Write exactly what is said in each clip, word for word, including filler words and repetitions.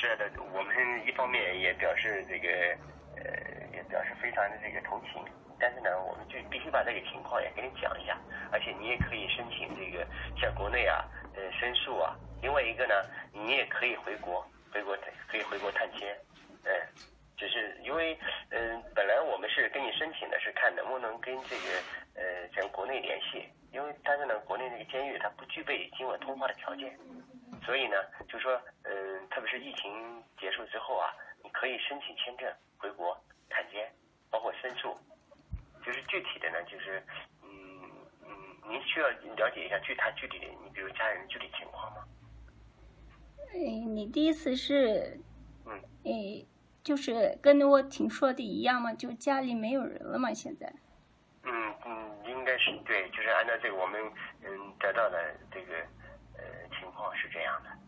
是的，我们一方面也表示这个呃也表示非常的这个同情，但是呢，我们就必须把这个情况也跟你讲一下，而且你也可以申请这个像国内啊呃申诉啊，另外一个呢，你也可以回国回国可以回国探亲，嗯。只是因为，嗯、呃，本来我们是跟你申请的是看能不能跟这个，呃，咱国内联系，因为但是呢，国内这个监狱它不具备今晚通话的条件，所以呢，就说，嗯、呃，特别是疫情结束之后啊，你可以申请签证回国探监，包括申诉，就是具体的呢，就是，嗯嗯，您需要了解一下具他具体的，你比如家人具体情况吗？哎，你的意思是，嗯，哎。就是跟我听说的一样嘛，就家里没有人了嘛，现在。嗯嗯，应该是对，就是按照这个我们嗯得到的这个呃情况是这样的，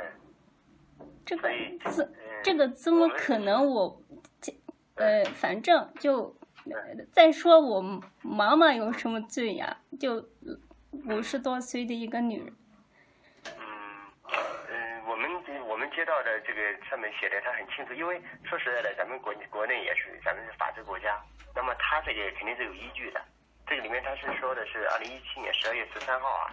嗯。这个怎、嗯、这个怎么可能我？我呃，反正就、嗯、再说我妈妈有什么罪呀、啊？就五十多岁的一个女人。我们接到的这个上面写的，他很清楚，因为说实在的，咱们国国内也是，咱们是法治国家，那么他这个肯定是有依据的。这个里面他是说的是二零一七年十二月十三号啊，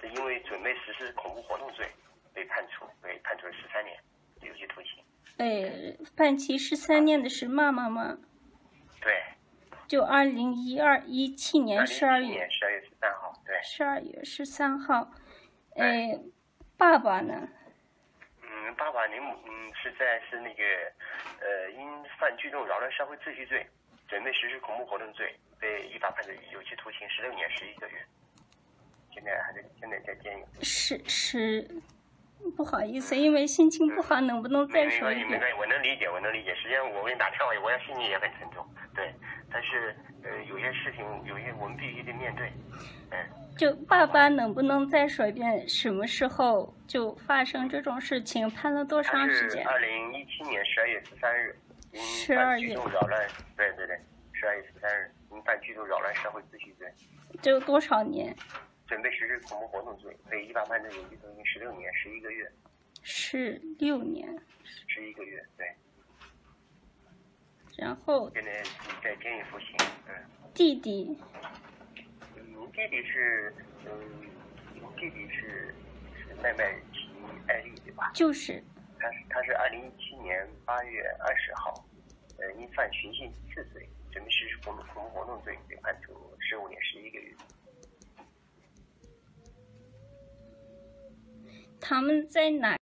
是因为准备实施恐怖活动罪被判处，被判处十三年有期徒刑。哎，判期十三年的是妈妈吗？对。就二零一二一七年十二月十二月十三号，对。十二月十三号，哎，爸爸呢？嗯，爸爸，您嗯是在是那个，呃，因犯聚众扰乱社会秩序罪，准备实施恐怖活动罪，被依法判处有期徒刑十六年十一个月，现在还在现在在监狱。是是，不好意思，因为心情不好，嗯、能不能再说一遍？没关系，我能理解，我能理解。实际上，我给你打电话，我要心情也很沉重，对。但是，呃，有些事情，有些我们必须得面对，嗯。就爸爸能不能再说一遍什么时候就发生这种事情？判了多长时间？二零一七年十二月十三日，十二月。聚众扰乱，对对对，十二月十三日，因犯聚众扰乱社会秩序罪。就多少年？准备实施恐怖活动罪，被依法判处有期徒刑十六年十一个月。十六年。十一个月，对。然后。现在在监狱服刑，嗯。弟弟。弟弟是，嗯，弟弟是是麦麦提艾丽对吧？就是。他是他是二零一七年八月二十号，呃，因犯寻衅滋事罪，准备实施恐怖恐怖活动罪，被判处十五年十一个月。他们在哪？